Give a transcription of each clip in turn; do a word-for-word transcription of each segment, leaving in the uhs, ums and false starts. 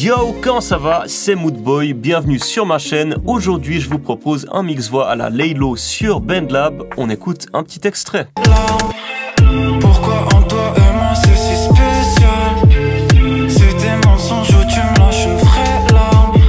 Yo, quand ça va, c'est MoodBoy, bienvenue sur ma chaîne. Aujourd'hui, je vous propose un mix voix à la Laylow sur BandLab. On écoute un petit extrait. Pourquoi en toi et moi c'est si spécial? C'est des mensonges où tu me lâches une vraie larme.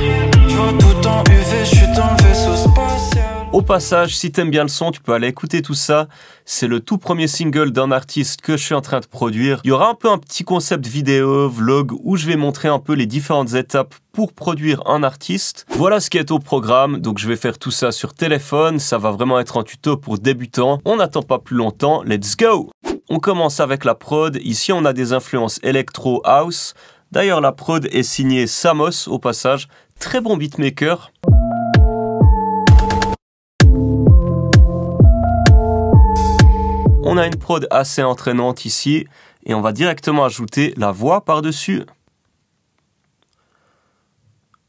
Je vois tout en U V, je suis dans le vaisseau spatial. Au passage, si t'aimes bien le son, tu peux aller écouter tout ça. C'est le tout premier single d'un artiste que je suis en train de produire. Il y aura un peu un petit concept vidéo, vlog, où je vais montrer un peu les différentes étapes pour produire un artiste. Voilà ce qui est au programme. Donc je vais faire tout ça sur téléphone. Ça va vraiment être un tuto pour débutants. On n'attend pas plus longtemps. Let's go! On commence avec la prod. Ici, on a des influences électro house. D'ailleurs, la prod est signée Samos, au passage. Très bon beatmaker. On a une prod assez entraînante ici et on va directement ajouter la voix par-dessus.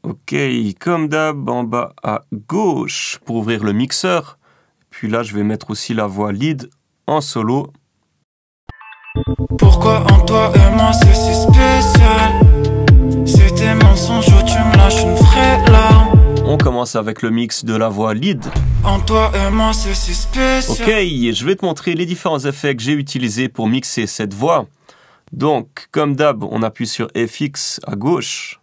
Ok, comme d'hab, en bas à gauche pour ouvrir le mixeur. Puis là, je vais mettre aussi la voix lead en solo. Pourquoi en toi et moi c'est si spécial? C'est des mensonges où tu me lâches une vraie larme. On commence avec le mix de la voix lead. En toi et moi, c'est si spécial. Ok, je vais te montrer les différents effets que j'ai utilisés pour mixer cette voix. Donc, comme d'hab, on appuie sur F X à gauche.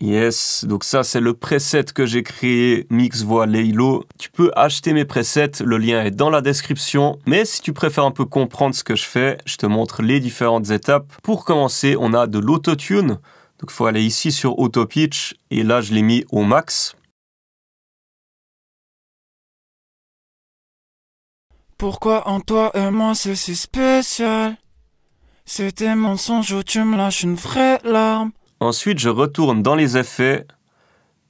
Yes, donc ça c'est le preset que j'ai créé, mix voix Laylow. Tu peux acheter mes presets, le lien est dans la description. Mais si tu préfères un peu comprendre ce que je fais, je te montre les différentes étapes. Pour commencer, on a de l'autotune. Donc il faut aller ici sur Auto Pitch et là je l'ai mis au max. Pourquoi en toi et moi c'est si spécial? C'est des mensonges où tu me lâches une vraie larme. Ensuite je retourne dans les effets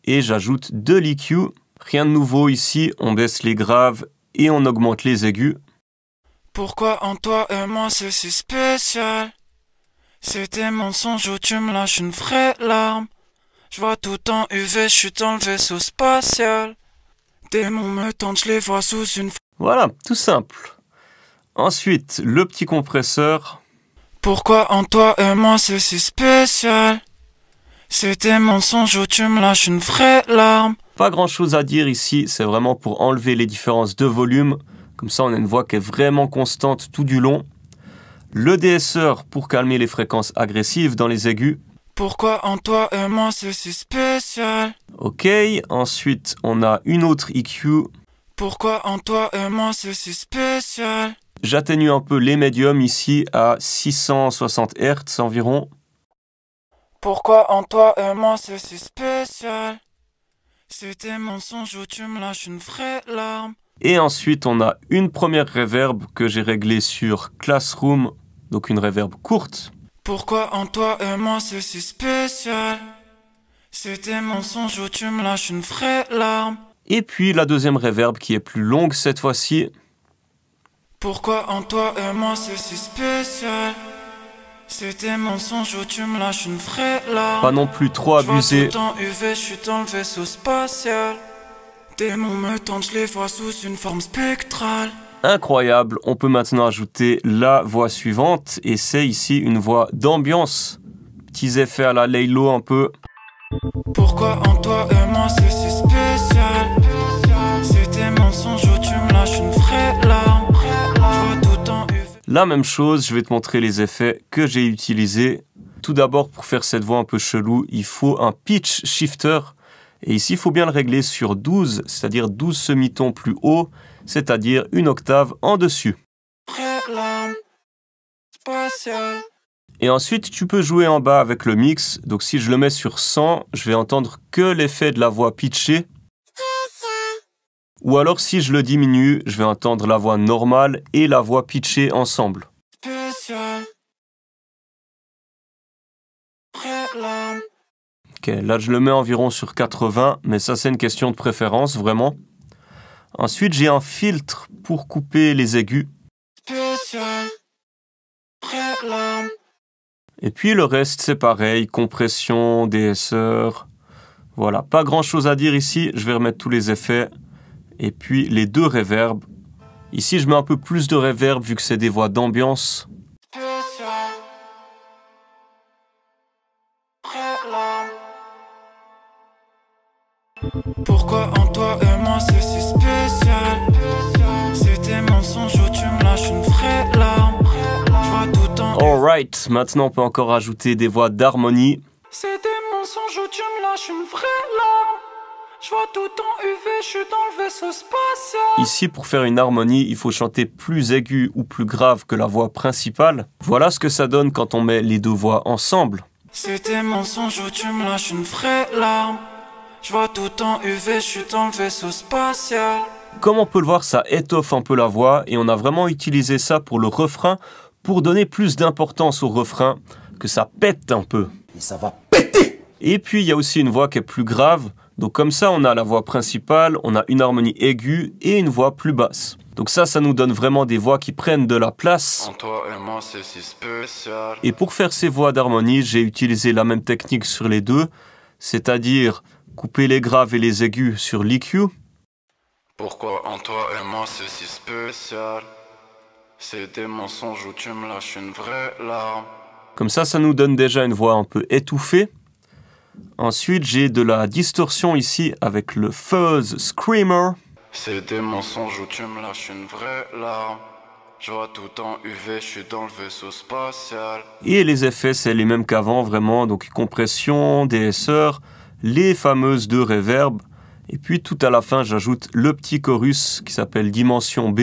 et j'ajoute de l'E Q. Rien de nouveau ici, on baisse les graves et on augmente les aigus. Pourquoi en toi et moi c'est si spécial? C'est des mensonges où tu me lâches une vraie larme. Je vois tout en U V, je suis dans le vaisseau spatial. Démons me tentent, je les vois sous une... Voilà, tout simple. Ensuite, le petit compresseur. Pourquoi en toi et moi c'est si spécial? C'est des mensonges où tu me lâches une vraie larme. Pas grand chose à dire ici, c'est vraiment pour enlever les différences de volume. Comme ça on a une voix qui est vraiment constante tout du long. Le D S R pour calmer les fréquences agressives dans les aigus. Pourquoi en toi et moi c'est si spécial? Ok, ensuite on a une autre E Q. Pourquoi en toi et moi c'est si spécial? J'atténue un peu les médiums ici à six cent soixante hertz environ. Pourquoi en toi et moi c'est si spécial? C'est des mensonges où tu me lâches une vraie larme. Et ensuite on a une première reverb que j'ai réglée sur Classroom, donc une reverb courte. Pourquoi en toi et moi c'est si spécial? C'est des mensonges où tu me lâches une vraie larme. Et puis la deuxième reverb qui est plus longue cette fois-ci. Pourquoi en toi et moi c'est si spécial? C'est des mensonges où tu me lâches une vraie larme. Pas non plus trop abusé. Je vois tout en U V, je suis dans le vaisseau spatial. Démons me tentent, je les vois sous une forme spectrale. Incroyable, on peut maintenant ajouter la voix suivante et c'est ici une voix d'ambiance. Petits effets à la Laylow un peu. Pourquoi en toi et moi c'est si spécial? C'est des mensonges où tu me lâches une vraie larme. Je vois tout en U V. La même chose, je vais te montrer les effets que j'ai utilisés. Tout d'abord, pour faire cette voix un peu chelou, il faut un pitch shifter. Et ici, il faut bien le régler sur douze, c'est-à-dire douze semitons plus haut, c'est-à-dire une octave en dessus. Et ensuite, tu peux jouer en bas avec le mix. Donc si je le mets sur cent, je vais entendre que l'effet de la voix pitchée. Ou alors si je le diminue, je vais entendre la voix normale et la voix pitchée ensemble. Okay, là je le mets environ sur quatre-vingts, mais ça c'est une question de préférence, vraiment. Ensuite j'ai un filtre pour couper les aigus. Et puis le reste c'est pareil, compression, D S R. Voilà, pas grand chose à dire ici, je vais remettre tous les effets. Et puis les deux reverbs. Ici je mets un peu plus de reverb vu que c'est des voix d'ambiance. Pourquoi en toi et moi c'est si spécial? C'est tes mensonges où tu me lâches une vraie larme. Je vois tout en... Alright, maintenant on peut encore ajouter des voix d'harmonie. C'est tes mensonges où tu me lâches une vraie larme. Je vois tout en U V, je suis dans le vaisseau spatial. Ici, pour faire une harmonie, il faut chanter plus aigu ou plus grave que la voix principale. Voilà ce que ça donne quand on met les deux voix ensemble. C'est tes mensonges où tu me lâches une vraie larme. Je vois tout en U V, je suis dans le vaisseau spatial. Comme on peut le voir, ça étoffe un peu la voix et on a vraiment utilisé ça pour le refrain, pour donner plus d'importance au refrain, que ça pète un peu. Et ça va péter! Et puis il y a aussi une voix qui est plus grave, donc comme ça on a la voix principale, on a une harmonie aiguë et une voix plus basse. Donc ça, ça nous donne vraiment des voix qui prennent de la place. En toi et moi, c'est si spécial. Et pour faire ces voix d'harmonie, j'ai utilisé la même technique sur les deux, c'est-à-dire... couper les graves et les aigus sur l'E Q. Pourquoi en toi et moi c'est si spécial? C'est des mensonges où tu me lâches une vraie larme. Comme ça, ça nous donne déjà une voix un peu étouffée. Ensuite, j'ai de la distorsion ici avec le Fuzz Screamer. C'est des mensonges où tu me lâches une vraie larme. Je vois tout en U V, je suis dans le vaisseau spatial. Et les effets, c'est les mêmes qu'avant, vraiment. Donc compression, D S R... les fameuses deux réverbes, et puis tout à la fin j'ajoute le petit chorus qui s'appelle Dimension B.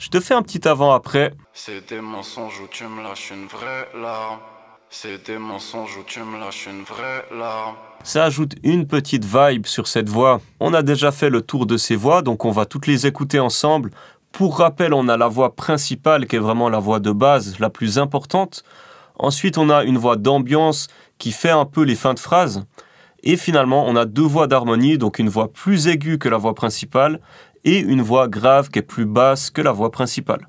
Je te fais un petit avant-après. C'est des mensonges où tu me lâches une vraie larme. C'est des mensonges où tu me lâches une vraie larme. Ça ajoute une petite vibe sur cette voix. On a déjà fait le tour de ces voix, donc on va toutes les écouter ensemble. Pour rappel, on a la voix principale qui est vraiment la voix de base, la plus importante. Ensuite, on a une voix d'ambiance qui fait un peu les fins de phrase. Et finalement, on a deux voix d'harmonie, donc une voix plus aiguë que la voix principale et une voix grave qui est plus basse que la voix principale.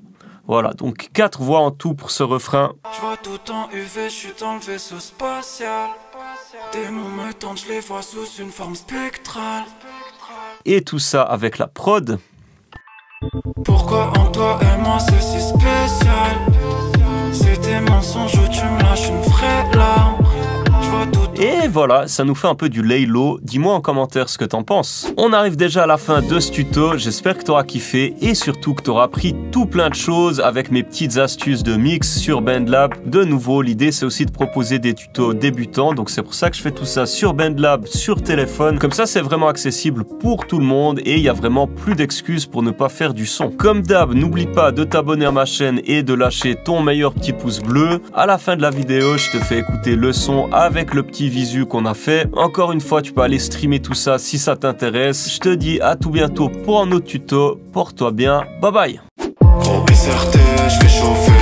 Voilà, donc quatre voix en tout pour ce refrain. Je vois tout en U V, je suis dans le vaisseau spatial. Des mots me tendent, je les vois sous une forme spectrale. Et tout ça avec la prod. Pourquoi en toi et moi c'est si spécial? C'est tes mensonges où tu me lâches une vraie larme. Et voilà, ça nous fait un peu du Laylow. Dis-moi en commentaire ce que t'en penses. On arrive déjà à la fin de ce tuto. J'espère que t'auras kiffé et surtout que t'auras appris tout plein de choses avec mes petites astuces de mix sur BandLab. De nouveau, l'idée c'est aussi de proposer des tutos débutants. Donc c'est pour ça que je fais tout ça sur BandLab, sur téléphone. Comme ça, c'est vraiment accessible pour tout le monde et il n'y a vraiment plus d'excuses pour ne pas faire du son. Comme d'hab, n'oublie pas de t'abonner à ma chaîne et de lâcher ton meilleur petit pouce bleu. À la fin de la vidéo, je te fais écouter le son avec le petit visu qu'on a fait. Encore une fois, tu peux aller streamer tout ça si ça t'intéresse. Je te dis à tout bientôt pour un autre tuto. Porte-toi bien. Bye bye.